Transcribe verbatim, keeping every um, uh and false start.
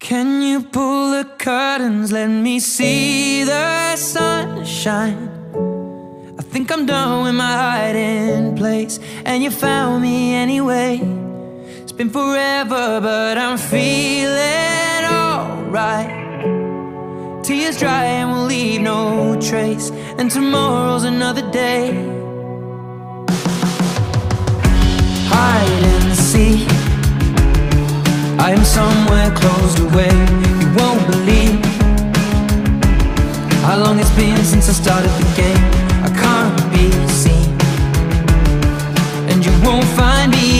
Can you pull the curtains? Let me see the sunshine. I think I'm done with my hiding place, and you found me anyway. It's been forever, but I'm feeling alright. Tears dry and we'll leave no trace, and tomorrow's another day. Hide and seek, I'm somewhere closed away, you won't believe how long it's been since I started the game.